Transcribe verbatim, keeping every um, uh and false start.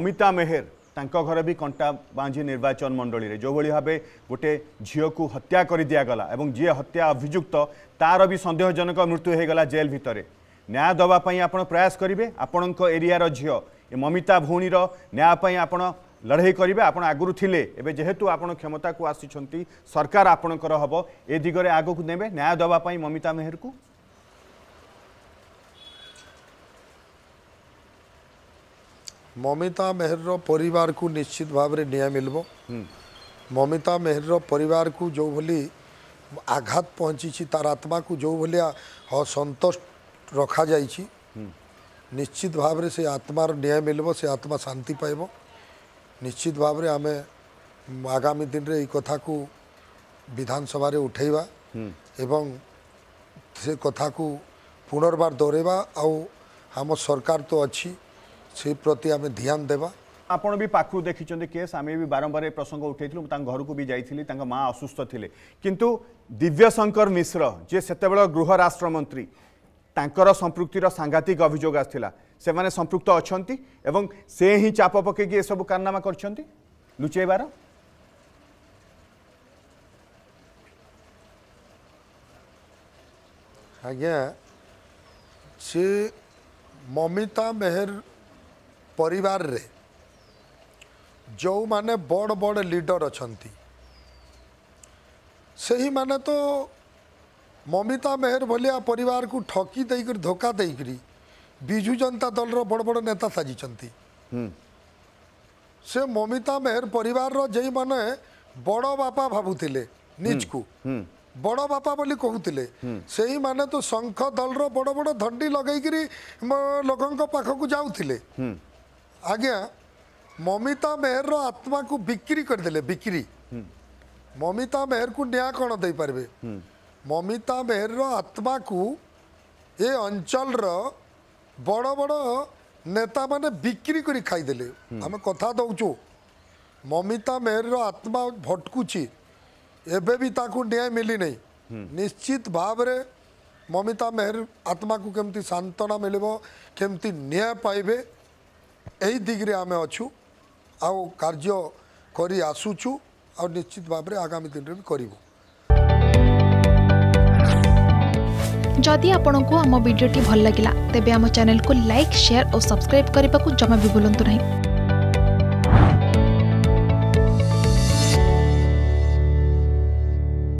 ममिता मेहर तांको घर भी कंटा बांझी निर्वाचन मंडली रे जो भली भावे गोटे झियो को हत्या कर दिगला और जी हत्या अभियुक्त तार भी संदेहजनक मृत्यु होगला जेल भितर न्याय दवापाई आप प्रयास करेंगे। आपण एरिया झियो ये ममिता भौणीर न्यायपाई आप लड़े करेंगे। आप आगुरी थे जेहेतु आप क्षमता को आसी सरकार आपणकर हम ए दिगरे आग को ने न्याय दवापाई ममिता मेहर को ममिता मेहर परिवार को निश्चित भाव में न्याय मिलबो। ममिता मेहर परिवार को जो भली आघात पहुंची तार आत्मा को जो भलिया असंतोष रखा जाइए निश्चित भाव में से आत्मार न्याय मिलबो, से आत्मा शांति पाइबो। निश्चित भाव में आमे आगामी दिन रे ई कथा को विधानसभा रे उठैबा एवं से कथा को पुनर्बार दोहराइबा। आउ हम सरकार तो अच्छी से प्रति आम ध्यान देवा। आपण भी पाखु देखिछन केस आम भी बारंबार प्रसंग उठैथिलु, घर को भी जाइथिलि, तांका माँ असुस्थ थिले, किंतु दिव्यशंकर मिश्र जे सेतेबेला गृह राष्ट्र मंत्री तांकर संपृक्तिर सांघातिक अभियोग आथिला, से माने संपृक्त अछंती एवं से ही चाप पकेकी ए सब कारनामा करछंती लुचैबार। आज्ञा से ममिता मेहर परिवार रे जो माने बड़ बड़ लीडर अछंती सही माने तो ममिता मेहर भलिया परिवार को ठकी देकर धोखा देकर बीजु जनता दल रो बड़ बड़ नेता साजिचंती। से ममिता मेहर परिवार रो जे माने बड़ बापा भाबुतिले निज को बड़ बापा बोली कहूतिले सही माने तो शंख दल रो बड़ बड़ धंडी लगैकर लोकंक पाखकु जाउतिले। आज्ञा ममिता मेहर रो आत्मा को बिक्री करदेले बिक्री। ममिता मेहर को न्याय कौन दे पारे? ममिता मेहर रो आत्मा को ए अंचल रो बड़ बड़ नेता माने बिक्री करी खाईदेले। आम कथा दौचु ममिता मेहर रो आत्मा भटकुची एबे भी ताकू न्याय मिली नहीं। निश्चित भाव रे ममिता मेहर आत्मा को केमती सांत्वना मिलबो, केमती न्याय पाइबे यही दिग्रे आम अच्छू आउ कार्य करी आसुचु और निश्चित भाव में आगामी दिन में करूँ। जदि आपण को आम वीडियो भल लगा तेब आम चैनल को लाइक, शेयर और सब्सक्राइब करने को जमा भी भूलु नहीं।